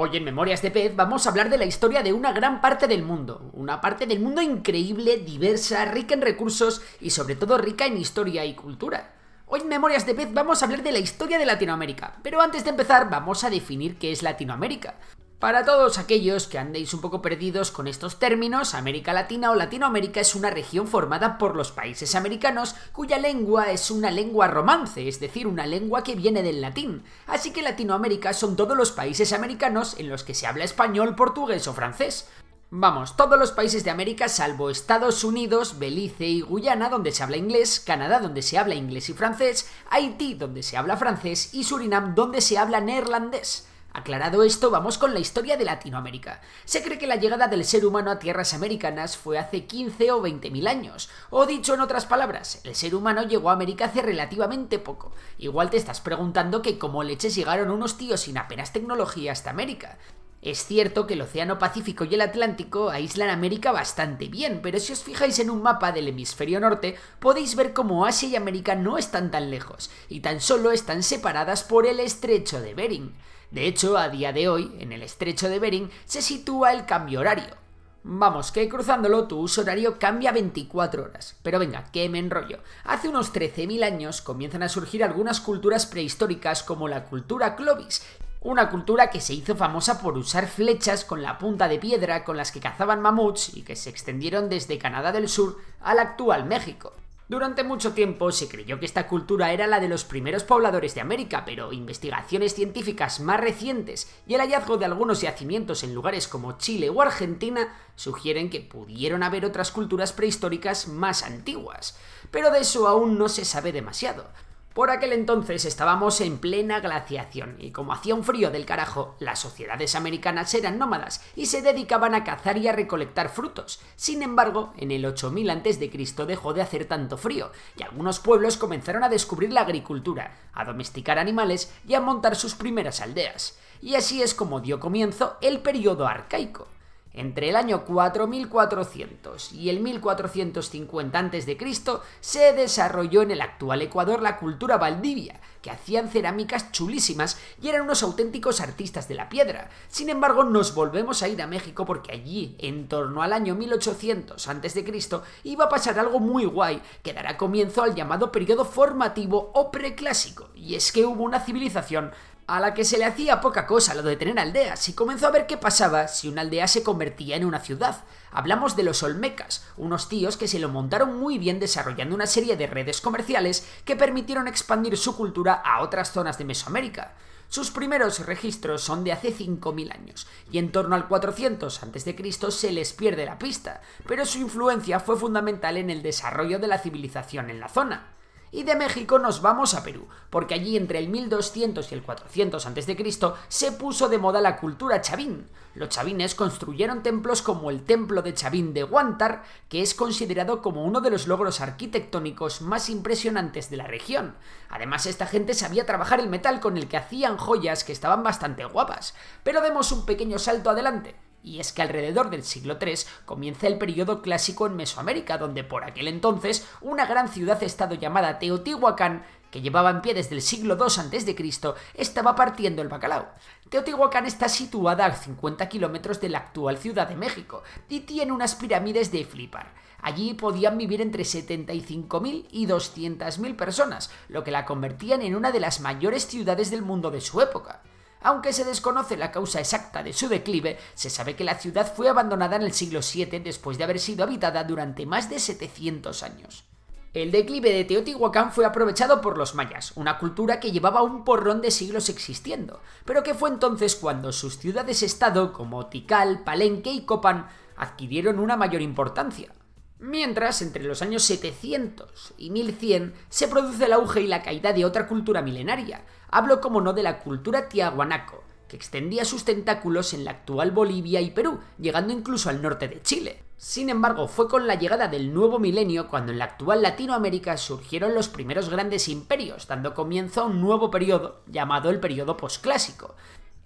Hoy en Memorias de Pez vamos a hablar de la historia de una gran parte del mundo. Una parte del mundo increíble, diversa, rica en recursos y sobre todo rica en historia y cultura. Hoy en Memorias de Pez vamos a hablar de la historia de Latinoamérica, pero antes de empezar vamos a definir qué es Latinoamérica. Para todos aquellos que andéis un poco perdidos con estos términos, América Latina o Latinoamérica es una región formada por los países americanos cuya lengua es una lengua romance, es decir, una lengua que viene del latín. Así que Latinoamérica son todos los países americanos en los que se habla español, portugués o francés. Vamos, todos los países de América salvo Estados Unidos, Belice y Guyana donde se habla inglés, Canadá donde se habla inglés y francés, Haití donde se habla francés y Surinam donde se habla neerlandés. Aclarado esto, vamos con la historia de Latinoamérica. Se cree que la llegada del ser humano a tierras americanas fue hace 15 o 20.000 años, o dicho en otras palabras, el ser humano llegó a América hace relativamente poco. Igual te estás preguntando que cómo leches llegaron unos tíos sin apenas tecnología hasta América. Es cierto que el Océano Pacífico y el Atlántico aíslan América bastante bien, pero si os fijáis en un mapa del hemisferio norte, podéis ver cómo Asia y América no están tan lejos, y tan solo están separadas por el Estrecho de Bering. De hecho, a día de hoy, en el Estrecho de Bering, se sitúa el cambio horario. Vamos, que cruzándolo tu uso horario cambia 24 horas. Pero venga, que me enrollo. Hace unos 13.000 años comienzan a surgir algunas culturas prehistóricas como la cultura Clovis, una cultura que se hizo famosa por usar flechas con la punta de piedra con las que cazaban mamuts y que se extendieron desde Canadá del Sur al actual México. Durante mucho tiempo se creyó que esta cultura era la de los primeros pobladores de América, pero investigaciones científicas más recientes y el hallazgo de algunos yacimientos en lugares como Chile o Argentina sugieren que pudieron haber otras culturas prehistóricas más antiguas. Pero de eso aún no se sabe demasiado. Por aquel entonces estábamos en plena glaciación y como hacía un frío del carajo, las sociedades americanas eran nómadas y se dedicaban a cazar y a recolectar frutos. Sin embargo, en el 8000 a.C. dejó de hacer tanto frío y algunos pueblos comenzaron a descubrir la agricultura, a domesticar animales y a montar sus primeras aldeas. Y así es como dio comienzo el periodo arcaico. Entre el año 4400 y el 1450 a.C. se desarrolló en el actual Ecuador la cultura Valdivia, que hacían cerámicas chulísimas y eran unos auténticos artistas de la piedra. Sin embargo, nos volvemos a ir a México porque allí, en torno al año 1800 a.C., iba a pasar algo muy guay que dará comienzo al llamado periodo formativo o preclásico, y es que hubo una civilización a la que se le hacía poca cosa lo de tener aldeas y comenzó a ver qué pasaba si una aldea se convertía en una ciudad. Hablamos de los Olmecas, unos tíos que se lo montaron muy bien desarrollando una serie de redes comerciales que permitieron expandir su cultura a otras zonas de Mesoamérica. Sus primeros registros son de hace 5000 años y en torno al 400 a.C. se les pierde la pista, pero su influencia fue fundamental en el desarrollo de la civilización en la zona. Y de México nos vamos a Perú, porque allí entre el 1200 y el 400 a.C. se puso de moda la cultura chavín. Los chavines construyeron templos como el Templo de Chavín de Huántar, que es considerado como uno de los logros arquitectónicos más impresionantes de la región. Además, esta gente sabía trabajar el metal con el que hacían joyas que estaban bastante guapas. Pero demos un pequeño salto adelante. Y es que alrededor del siglo III comienza el periodo clásico en Mesoamérica, donde por aquel entonces una gran ciudad-estado llamada Teotihuacán, que llevaba en pie desde el siglo II a.C., estaba partiendo el bacalao. Teotihuacán está situada a 50 kilómetros de la actual Ciudad de México y tiene unas pirámides de flipar. Allí podían vivir entre 75.000 y 200.000 personas, lo que la convertían en una de las mayores ciudades del mundo de su época. Aunque se desconoce la causa exacta de su declive, se sabe que la ciudad fue abandonada en el siglo VII después de haber sido habitada durante más de 700 años. El declive de Teotihuacán fue aprovechado por los mayas, una cultura que llevaba un porrón de siglos existiendo, pero que fue entonces cuando sus ciudades-estado como Tikal, Palenque y Copán adquirieron una mayor importancia. Mientras, entre los años 700 y 1100 se produce el auge y la caída de otra cultura milenaria. Hablo, como no, de la cultura Tiwanaco, que extendía sus tentáculos en la actual Bolivia y Perú, llegando incluso al norte de Chile. Sin embargo, fue con la llegada del nuevo milenio cuando en la actual Latinoamérica surgieron los primeros grandes imperios, dando comienzo a un nuevo periodo llamado el periodo posclásico.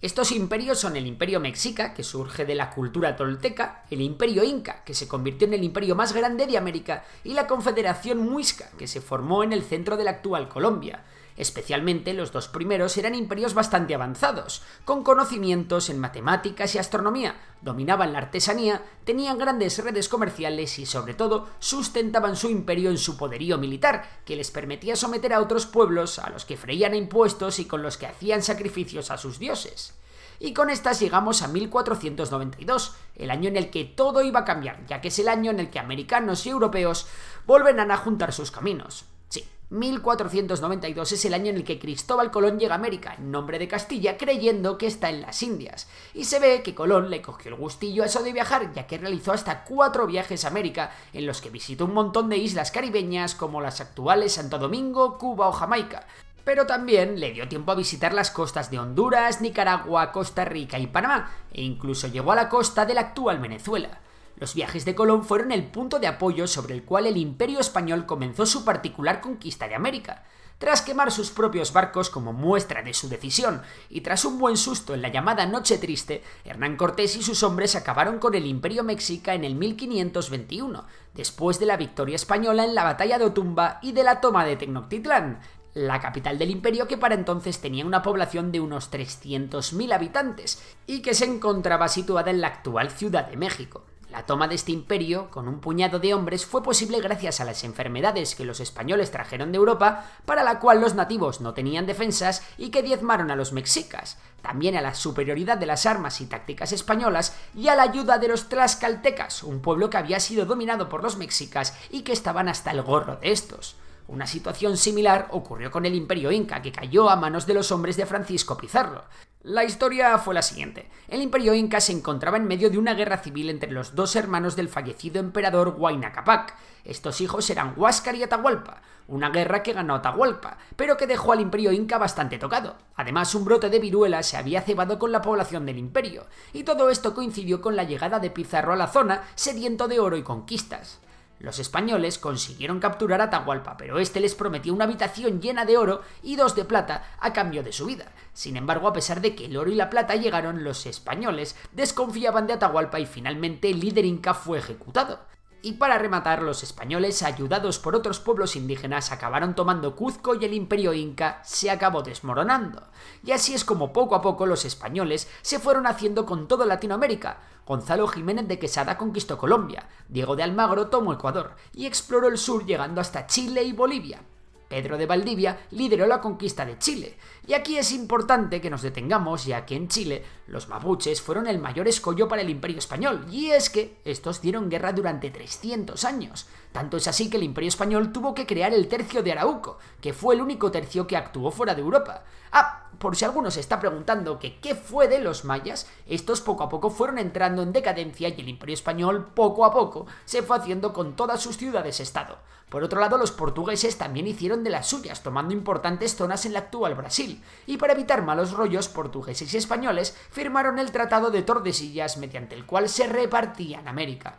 Estos imperios son el Imperio Mexica, que surge de la cultura tolteca, el Imperio Inca, que se convirtió en el imperio más grande de América, y la Confederación Muisca, que se formó en el centro de la actual Colombia. Especialmente los dos primeros eran imperios bastante avanzados, con conocimientos en matemáticas y astronomía, dominaban la artesanía, tenían grandes redes comerciales y, sobre todo, sustentaban su imperio en su poderío militar, que les permitía someter a otros pueblos a los que freían impuestos y con los que hacían sacrificios a sus dioses. Y con estas llegamos a 1492, el año en el que todo iba a cambiar, ya que es el año en el que americanos y europeos volverán a juntar sus caminos. Sí, 1492 es el año en el que Cristóbal Colón llega a América, en nombre de Castilla, creyendo que está en las Indias. Y se ve que Colón le cogió el gustillo a eso de viajar, ya que realizó hasta 4 viajes a América, en los que visitó un montón de islas caribeñas como las actuales Santo Domingo, Cuba o Jamaica. Pero también le dio tiempo a visitar las costas de Honduras, Nicaragua, Costa Rica y Panamá, e incluso llegó a la costa de la actual Venezuela. Los viajes de Colón fueron el punto de apoyo sobre el cual el Imperio Español comenzó su particular conquista de América. Tras quemar sus propios barcos como muestra de su decisión, y tras un buen susto en la llamada Noche Triste, Hernán Cortés y sus hombres acabaron con el Imperio Mexica en el 1521, después de la victoria española en la Batalla de Otumba y de la toma de Tenochtitlán, la capital del imperio, que para entonces tenía una población de unos 300.000 habitantes y que se encontraba situada en la actual Ciudad de México. La toma de este imperio, con un puñado de hombres, fue posible gracias a las enfermedades que los españoles trajeron de Europa, para la cual los nativos no tenían defensas y que diezmaron a los mexicas, también a la superioridad de las armas y tácticas españolas y a la ayuda de los tlaxcaltecas, un pueblo que había sido dominado por los mexicas y que estaban hasta el gorro de estos. Una situación similar ocurrió con el Imperio Inca, que cayó a manos de los hombres de Francisco Pizarro. La historia fue la siguiente. El Imperio Inca se encontraba en medio de una guerra civil entre los dos hermanos del fallecido emperador Huayna Capac. Estos hijos eran Huáscar y Atahualpa, una guerra que ganó Atahualpa, pero que dejó al Imperio Inca bastante tocado. Además, un brote de viruela se había cebado con la población del imperio, y todo esto coincidió con la llegada de Pizarro a la zona, sediento de oro y conquistas. Los españoles consiguieron capturar a Atahualpa, pero este les prometió una habitación llena de oro y 2 de plata a cambio de su vida. Sin embargo, a pesar de que el oro y la plata llegaron, los españoles desconfiaban de Atahualpa y finalmente el líder inca fue ejecutado. Y para rematar, los españoles, ayudados por otros pueblos indígenas, acabaron tomando Cuzco y el Imperio Inca se acabó desmoronando. Y así es como poco a poco los españoles se fueron haciendo con toda Latinoamérica. Gonzalo Jiménez de Quesada conquistó Colombia, Diego de Almagro tomó Ecuador y exploró el sur llegando hasta Chile y Bolivia. Pedro de Valdivia lideró la conquista de Chile, y aquí es importante que nos detengamos, ya que en Chile los mapuches fueron el mayor escollo para el Imperio Español, y es que estos dieron guerra durante 300 años. Tanto es así que el Imperio Español tuvo que crear el Tercio de Arauco, que fue el único tercio que actuó fuera de Europa. Ah, por si alguno se está preguntando que qué fue de los mayas, estos poco a poco fueron entrando en decadencia y el Imperio Español poco a poco se fue haciendo con todas sus ciudades-estado. Por otro lado, los portugueses también hicieron de las suyas, tomando importantes zonas en la actual Brasil, y para evitar malos rollos, portugueses y españoles firmaron el Tratado de Tordesillas, mediante el cual se repartían América.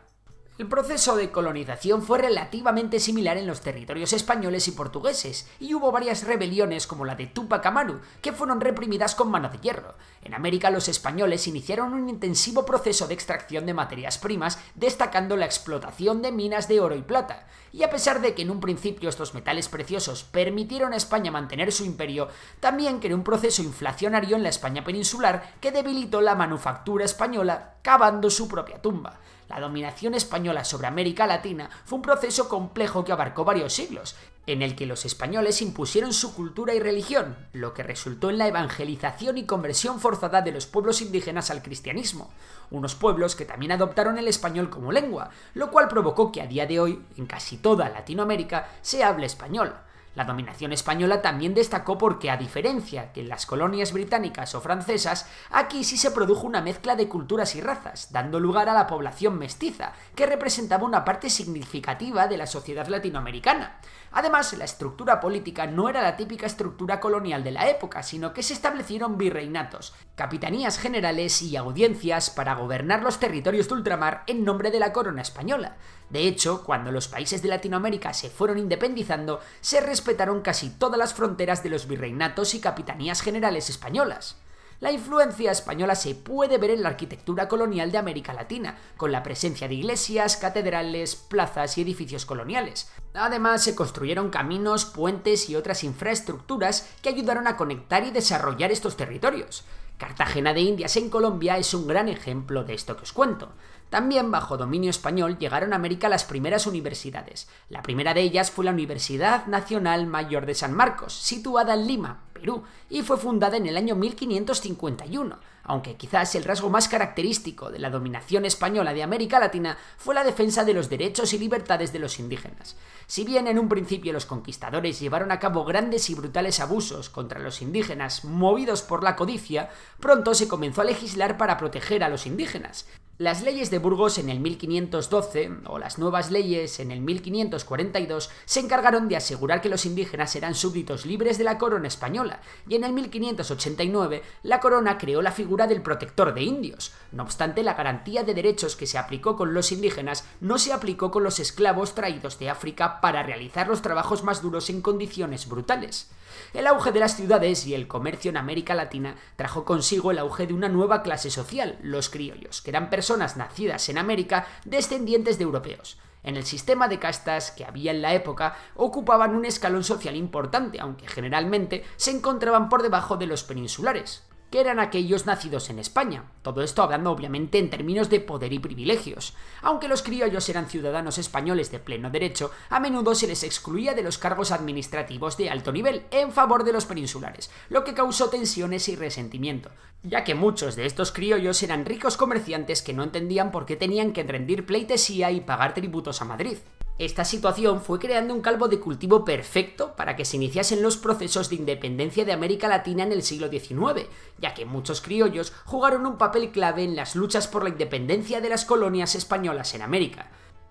El proceso de colonización fue relativamente similar en los territorios españoles y portugueses, y hubo varias rebeliones como la de Túpac Amaru, que fueron reprimidas con mano de hierro. En América, los españoles iniciaron un intensivo proceso de extracción de materias primas, destacando la explotación de minas de oro y plata. Y a pesar de que en un principio estos metales preciosos permitieron a España mantener su imperio, también creó un proceso inflacionario en la España peninsular que debilitó la manufactura española, cavando su propia tumba. La dominación española sobre América Latina fue un proceso complejo que abarcó varios siglos, en el que los españoles impusieron su cultura y religión, lo que resultó en la evangelización y conversión forzada de los pueblos indígenas al cristianismo, unos pueblos que también adoptaron el español como lengua, lo cual provocó que a día de hoy, en casi toda Latinoamérica, se hable español. La dominación española también destacó porque, a diferencia que en las colonias británicas o francesas, aquí sí se produjo una mezcla de culturas y razas, dando lugar a la población mestiza, que representaba una parte significativa de la sociedad latinoamericana. Además, la estructura política no era la típica estructura colonial de la época, sino que se establecieron virreinatos, capitanías generales y audiencias para gobernar los territorios de ultramar en nombre de la corona española. De hecho, cuando los países de Latinoamérica se fueron independizando, se respetaron casi todas las fronteras de los virreinatos y capitanías generales españolas. La influencia española se puede ver en la arquitectura colonial de América Latina, con la presencia de iglesias, catedrales, plazas y edificios coloniales. Además, se construyeron caminos, puentes y otras infraestructuras que ayudaron a conectar y desarrollar estos territorios. Cartagena de Indias en Colombia es un gran ejemplo de esto que os cuento. También bajo dominio español llegaron a América las primeras universidades. La primera de ellas fue la Universidad Nacional Mayor de San Marcos, situada en Lima, Perú, y fue fundada en el año 1551, aunque quizás el rasgo más característico de la dominación española de América Latina fue la defensa de los derechos y libertades de los indígenas. Si bien en un principio los conquistadores llevaron a cabo grandes y brutales abusos contra los indígenas movidos por la codicia, pronto se comenzó a legislar para proteger a los indígenas. Las leyes de Burgos en el 1512 o las nuevas leyes en el 1542 se encargaron de asegurar que los indígenas eran súbditos libres de la corona española, y en el 1589 la corona creó la figura del protector de indios. No obstante, la garantía de derechos que se aplicó con los indígenas no se aplicó con los esclavos traídos de África para realizar los trabajos más duros en condiciones brutales. El auge de las ciudades y el comercio en América Latina trajo consigo el auge de una nueva clase social, los criollos, que eran personas nacidas en América descendientes de europeos. En el sistema de castas que había en la época, ocupaban un escalón social importante, aunque generalmente se encontraban por debajo de los peninsulares, que eran aquellos nacidos en España. Todo esto hablando obviamente en términos de poder y privilegios. Aunque los criollos eran ciudadanos españoles de pleno derecho, a menudo se les excluía de los cargos administrativos de alto nivel en favor de los peninsulares, lo que causó tensiones y resentimiento, ya que muchos de estos criollos eran ricos comerciantes que no entendían por qué tenían que rendir pleitesía y pagar tributos a Madrid. Esta situación fue creando un caldo de cultivo perfecto para que se iniciasen los procesos de independencia de América Latina en el siglo XIX, ya que muchos criollos jugaron un papel clave en las luchas por la independencia de las colonias españolas en América.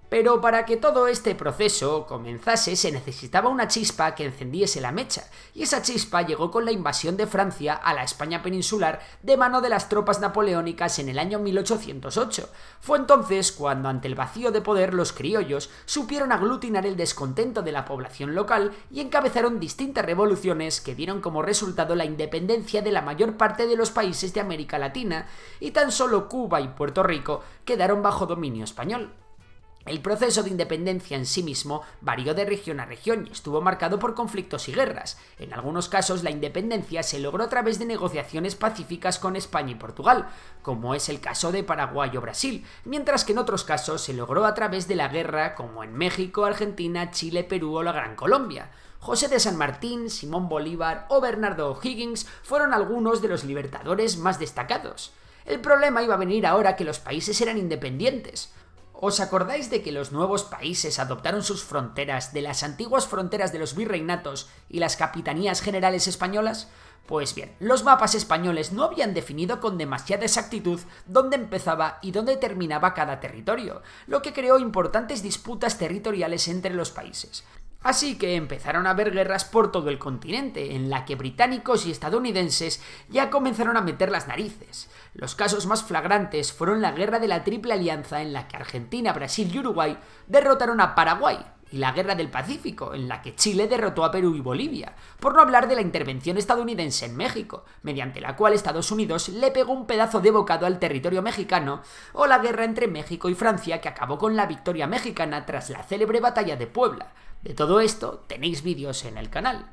Pero para que todo este proceso comenzase se necesitaba una chispa que encendiese la mecha, y esa chispa llegó con la invasión de Francia a la España peninsular de mano de las tropas napoleónicas en el año 1808. Fue entonces cuando, ante el vacío de poder, los criollos supieron aglutinar el descontento de la población local y encabezaron distintas revoluciones que dieron como resultado la independencia de la mayor parte de los países de América Latina, y tan solo Cuba y Puerto Rico quedaron bajo dominio español. El proceso de independencia en sí mismo varió de región a región y estuvo marcado por conflictos y guerras. En algunos casos la independencia se logró a través de negociaciones pacíficas con España y Portugal, como es el caso de Paraguay o Brasil, mientras que en otros casos se logró a través de la guerra, como en México, Argentina, Chile, Perú o la Gran Colombia. José de San Martín, Simón Bolívar o Bernardo O'Higgins fueron algunos de los libertadores más destacados. El problema iba a venir ahora que los países eran independientes. ¿Os acordáis de que los nuevos países adoptaron sus fronteras de las antiguas fronteras de los virreinatos y las capitanías generales españolas? Pues bien, los mapas españoles no habían definido con demasiada exactitud dónde empezaba y dónde terminaba cada territorio, lo que creó importantes disputas territoriales entre los países. Así que empezaron a haber guerras por todo el continente, en la que británicos y estadounidenses ya comenzaron a meter las narices. Los casos más flagrantes fueron la guerra de la Triple Alianza, en la que Argentina, Brasil y Uruguay derrotaron a Paraguay, y la guerra del Pacífico, en la que Chile derrotó a Perú y Bolivia, por no hablar de la intervención estadounidense en México, mediante la cual Estados Unidos le pegó un pedazo de bocado al territorio mexicano, o la guerra entre México y Francia, que acabó con la victoria mexicana tras la célebre batalla de Puebla. De todo esto tenéis vídeos en el canal.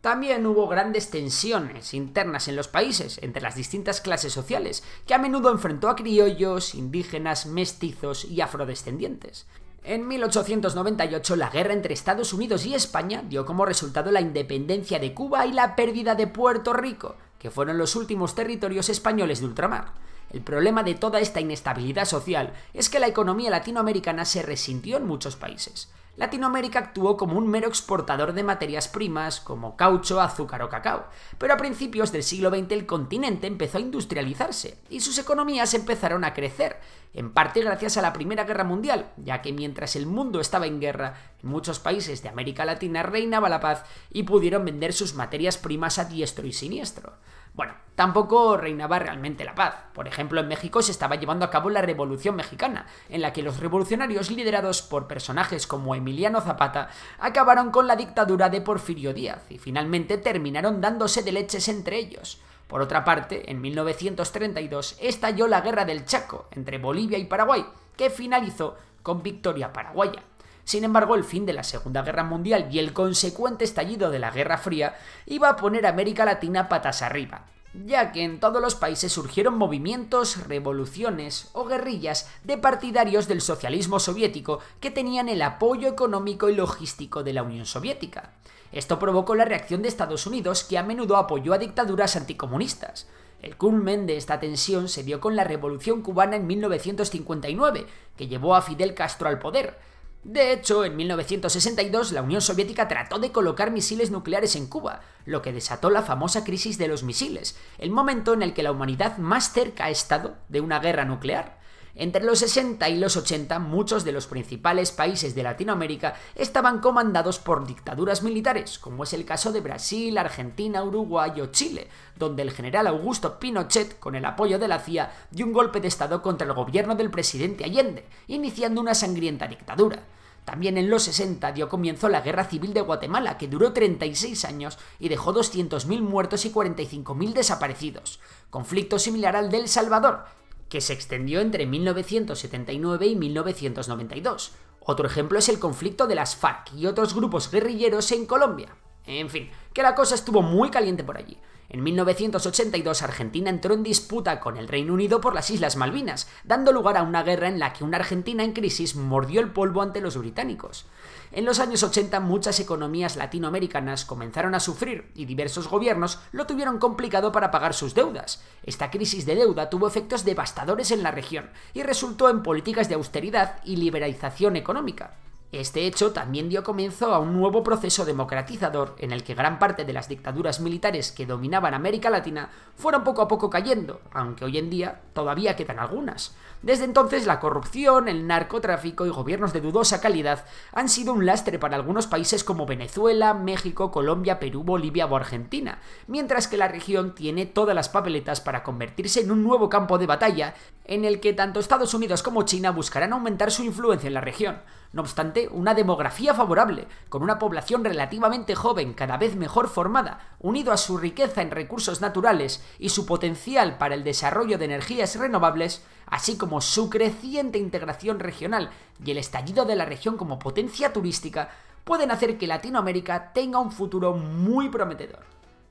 También hubo grandes tensiones internas en los países, entre las distintas clases sociales, que a menudo enfrentó a criollos, indígenas, mestizos y afrodescendientes. En 1898 la guerra entre Estados Unidos y España dio como resultado la independencia de Cuba y la pérdida de Puerto Rico, que fueron los últimos territorios españoles de ultramar. El problema de toda esta inestabilidad social es que la economía latinoamericana se resintió en muchos países. Latinoamérica actuó como un mero exportador de materias primas como caucho, azúcar o cacao, pero a principios del siglo XX el continente empezó a industrializarse y sus economías empezaron a crecer, en parte gracias a la Primera Guerra Mundial, ya que mientras el mundo estaba en guerra, en muchos países de América Latina reinaba la paz y pudieron vender sus materias primas a diestro y siniestro. Bueno, tampoco reinaba realmente la paz. Por ejemplo, en México se estaba llevando a cabo la Revolución Mexicana, en la que los revolucionarios liderados por personajes como Emiliano Zapata acabaron con la dictadura de Porfirio Díaz y finalmente terminaron dándose de leches entre ellos. Por otra parte, en 1932 estalló la Guerra del Chaco entre Bolivia y Paraguay, que finalizó con victoria paraguaya. Sin embargo, el fin de la Segunda Guerra Mundial y el consecuente estallido de la Guerra Fría iba a poner a América Latina patas arriba, ya que en todos los países surgieron movimientos, revoluciones o guerrillas de partidarios del socialismo soviético que tenían el apoyo económico y logístico de la Unión Soviética. Esto provocó la reacción de Estados Unidos, que a menudo apoyó a dictaduras anticomunistas. El culmen de esta tensión se dio con la Revolución Cubana en 1959, que llevó a Fidel Castro al poder. De hecho, en 1962 la Unión Soviética trató de colocar misiles nucleares en Cuba, lo que desató la famosa crisis de los misiles, el momento en el que la humanidad más cerca ha estado de una guerra nuclear. Entre los 60 y los 80, muchos de los principales países de Latinoamérica estaban comandados por dictaduras militares, como es el caso de Brasil, Argentina, Uruguay o Chile, donde el general Augusto Pinochet, con el apoyo de la CIA, dio un golpe de estado contra el gobierno del presidente Allende, iniciando una sangrienta dictadura. También en los 60 dio comienzo la Guerra Civil de Guatemala, que duró 36 años y dejó 200.000 muertos y 45.000 desaparecidos. Conflicto similar al de El Salvador, que se extendió entre 1979 y 1992. Otro ejemplo es el conflicto de las FARC y otros grupos guerrilleros en Colombia. En fin, que la cosa estuvo muy caliente por allí. En 1982 Argentina entró en disputa con el Reino Unido por las Islas Malvinas, dando lugar a una guerra en la que una Argentina en crisis mordió el polvo ante los británicos. En los años 80 muchas economías latinoamericanas comenzaron a sufrir y diversos gobiernos lo tuvieron complicado para pagar sus deudas. Esta crisis de deuda tuvo efectos devastadores en la región y resultó en políticas de austeridad y liberalización económica. Este hecho también dio comienzo a un nuevo proceso democratizador en el que gran parte de las dictaduras militares que dominaban América Latina fueron poco a poco cayendo, aunque hoy en día todavía quedan algunas. Desde entonces la corrupción, el narcotráfico y gobiernos de dudosa calidad han sido un lastre para algunos países como Venezuela, México, Colombia, Perú, Bolivia o Argentina, mientras que la región tiene todas las papeletas para convertirse en un nuevo campo de batalla en el que tanto Estados Unidos como China buscarán aumentar su influencia en la región. No obstante, una demografía favorable, con una población relativamente joven cada vez mejor formada, unido a su riqueza en recursos naturales y su potencial para el desarrollo de energías renovables, así como su creciente integración regional y el estallido de la región como potencia turística, pueden hacer que Latinoamérica tenga un futuro muy prometedor.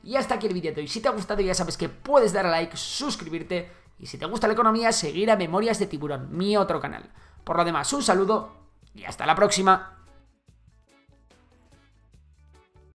Y hasta aquí el vídeo de hoy. Si te ha gustado ya sabes que puedes dar a like, suscribirte y si te gusta la economía, seguir a Memorias de Tiburón, mi otro canal. Por lo demás, un saludo. Y hasta la próxima.